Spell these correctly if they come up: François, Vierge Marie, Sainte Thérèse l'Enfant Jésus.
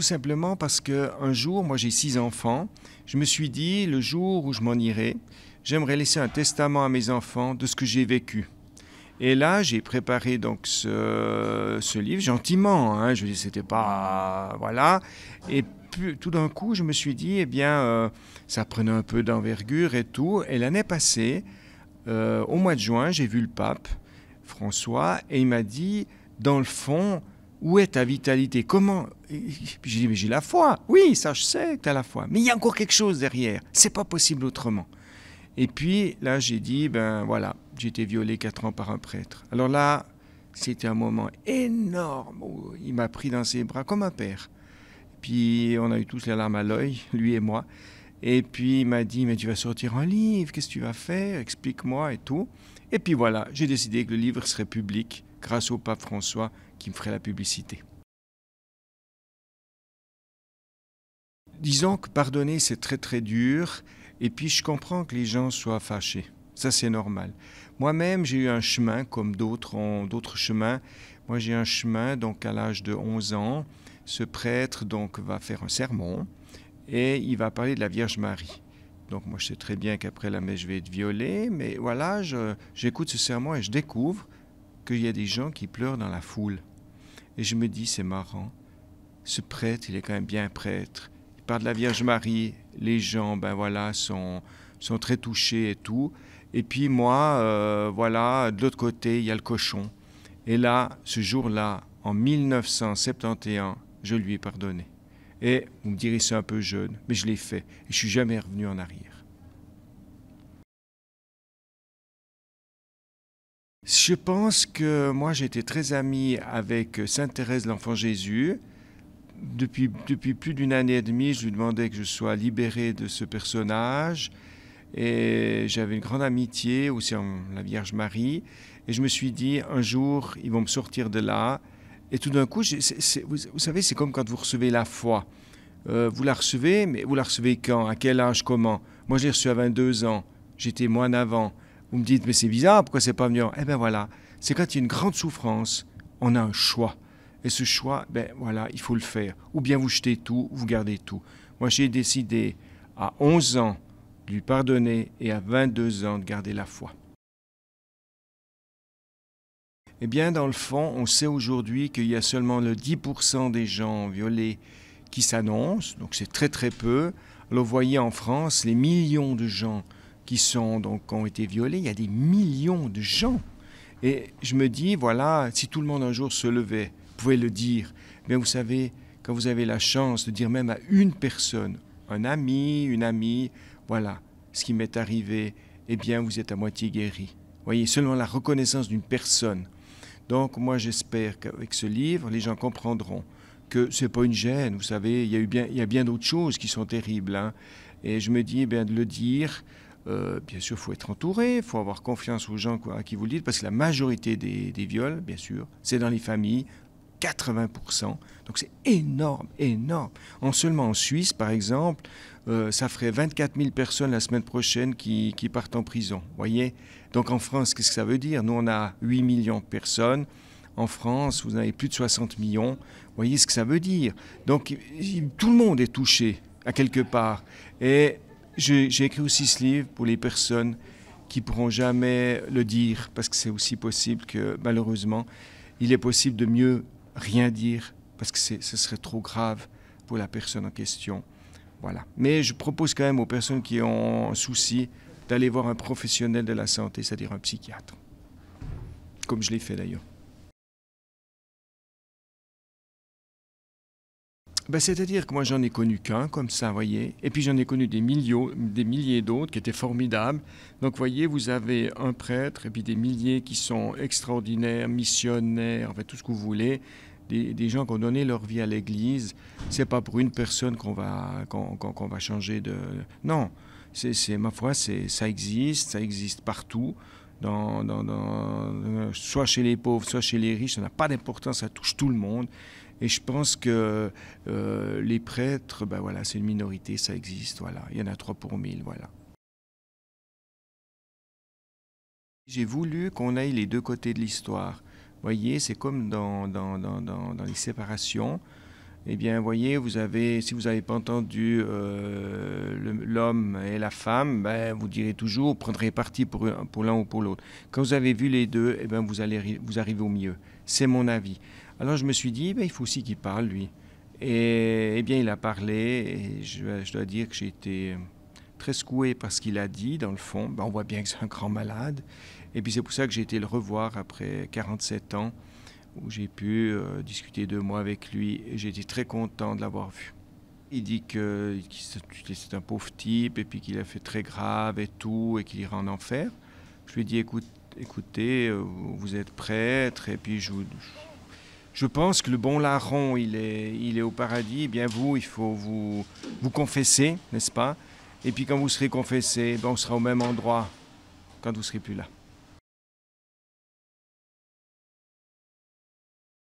Tout simplement parce qu'un jour, moi j'ai 6 enfants, je me suis dit, le jour où je m'en irai, j'aimerais laisser un testament à mes enfants de ce que j'ai vécu. Et là, j'ai préparé donc ce livre, gentiment, hein, je dis, c'était pas... voilà. Et puis, tout d'un coup, je me suis dit, eh bien, ça prenait un peu d'envergure et tout. Et l'année passée, au mois de juin, j'ai vu le pape, François, et il m'a dit, dans le fond, où est ta vitalité? Comment? J'ai dit, mais j'ai la foi. Oui, ça, je sais que tu as la foi. Mais il y a encore quelque chose derrière. C'est pas possible autrement. Et puis, là, j'ai dit, ben voilà, j'ai été violé 4 ans par un prêtre. Alors là, c'était un moment énorme. Il m'a pris dans ses bras comme un père. Puis, on a eu tous les larmes à l'œil, lui et moi. Et puis, il m'a dit, mais tu vas sortir un livre, qu'est-ce que tu vas faire? Explique-moi et tout. Et puis voilà, j'ai décidé que le livre serait public grâce au pape François qui me ferait la publicité. Disons que pardonner, c'est très très dur. Et puis je comprends que les gens soient fâchés. Ça, c'est normal. Moi-même, j'ai eu un chemin comme d'autres ont d'autres chemins. Moi, j'ai un chemin, donc à l'âge de 11 ans, ce prêtre donc va faire un sermon et il va parler de la Vierge Marie. Donc moi, je sais très bien qu'après la messe, je vais être violé. Mais voilà, j'écoute ce sermon et je découvre qu'il y a des gens qui pleurent dans la foule. Et je me dis, c'est marrant. Ce prêtre, il est quand même bien prêtre. Il parle de la Vierge Marie. Les gens, ben voilà, sont très touchés et tout. Et puis moi, voilà, de l'autre côté, il y a le cochon. Et là, ce jour-là, en 1971, je lui ai pardonné. Et vous me direz, c'est un peu jeune, mais je l'ai fait. Et je ne suis jamais revenu en arrière. Je pense que moi, j'ai été très ami avec Sainte Thérèse l'Enfant Jésus. Depuis plus d'1 année et demie, je lui demandais que je sois libéré de ce personnage. Et j'avais une grande amitié, aussi en la Vierge Marie. Et je me suis dit, un jour, ils vont me sortir de là. Et tout d'un coup, vous savez, c'est comme quand vous recevez la foi. Vous la recevez, mais vous la recevez quand? À quel âge? Comment? Moi, je l'ai reçue à 22 ans. J'étais moine avant. Vous me dites, mais c'est bizarre, pourquoi c'est pas venu? Eh bien voilà, c'est quand il y a une grande souffrance, on a un choix. Et ce choix, ben voilà, il faut le faire. Ou bien vous jetez tout, vous gardez tout. Moi, j'ai décidé à 11 ans de lui pardonner et à 22 ans de garder la foi. Eh bien, dans le fond, on sait aujourd'hui qu'il y a seulement le 10% des gens violés qui s'annoncent, donc c'est très très peu. Alors vous voyez en France, les millions de gens qui ont été violés, il y a des millions de gens. Et je me dis, voilà, si tout le monde un jour se levait, pouvait le dire, mais vous savez, quand vous avez la chance de dire même à une personne, un ami, une amie, voilà, ce qui m'est arrivé, eh bien vous êtes à moitié guéri. Vous voyez, seulement la reconnaissance d'une personne. Donc, moi, j'espère qu'avec ce livre, les gens comprendront que ce n'est pas une gêne. Vous savez, il y a bien d'autres choses qui sont terribles. Hein. Et je me dis, eh bien, de le dire, bien sûr, il faut être entouré, il faut avoir confiance aux gens à qui vous le dites, parce que la majorité des viols, bien sûr, c'est dans les familles, 80%. Donc, c'est énorme, énorme. Seulement en Suisse, par exemple, ça ferait 24 000 personnes la semaine prochaine qui partent en prison. Voyez? Donc en France, qu'est-ce que ça veut dire? Nous, on a 8 millions de personnes. En France, vous en avez plus de 60 millions. Voyez ce que ça veut dire? Donc tout le monde est touché à quelque part. Et j'ai écrit aussi ce livre pour les personnes qui ne pourront jamais le dire, parce que c'est aussi possible que, malheureusement, il est possible de mieux rien dire, parce que ce serait trop grave pour la personne en question. Voilà. Mais je propose quand même aux personnes qui ont un souci d'aller voir un professionnel de la santé, c'est-à-dire un psychiatre, comme je l'ai fait d'ailleurs. Ben, c'est-à-dire que moi, j'en ai connu qu'un, comme ça, vous voyez, et puis j'en ai connu des milliers d'autres qui étaient formidables. Donc, vous voyez, vous avez un prêtre et puis des milliers qui sont extraordinaires, missionnaires, enfin, tout ce que vous voulez. Des gens qui ont donné leur vie à l'Église, c'est pas pour une personne qu'on va changer de... Non, ma foi, ça existe partout, soit chez les pauvres, soit chez les riches, ça n'a pas d'importance, ça touche tout le monde. Et je pense que les prêtres, ben voilà, c'est une minorité, ça existe, voilà. Il y en a 3 pour 1000, voilà. J'ai voulu qu'on aille les deux côtés de l'histoire. Vous voyez, c'est comme dans les séparations. eh bien, voyez, vous avez, si vous n'avez pas entendu l'homme et la femme, ben, vous direz toujours, vous prendrez parti pour l'un ou pour l'autre. Quand vous avez vu les deux, eh bien, vous allez vous arriver au milieu. C'est mon avis. Alors je me suis dit, ben, il faut aussi qu'il parle, lui. Et eh bien, il a parlé, et je dois dire que j'ai été très secoué par ce qu'il a dit, dans le fond. Ben, on voit bien que c'est un grand malade. Et puis c'est pour ça que j'ai été le revoir après 47 ans, où j'ai pu discuter 2 mois avec lui. J'ai été très content de l'avoir vu. Il dit que c'est un pauvre type et puis qu'il a fait très grave et tout et qu'il ira en enfer. Je lui ai dit, écoutez, vous êtes prêtre et puis je pense que le bon larron, il est au paradis. Eh bien vous, il faut vous confesser, n'est-ce pas? Et puis quand vous serez confessé, ben, on sera au même endroit quand vous serez plus là.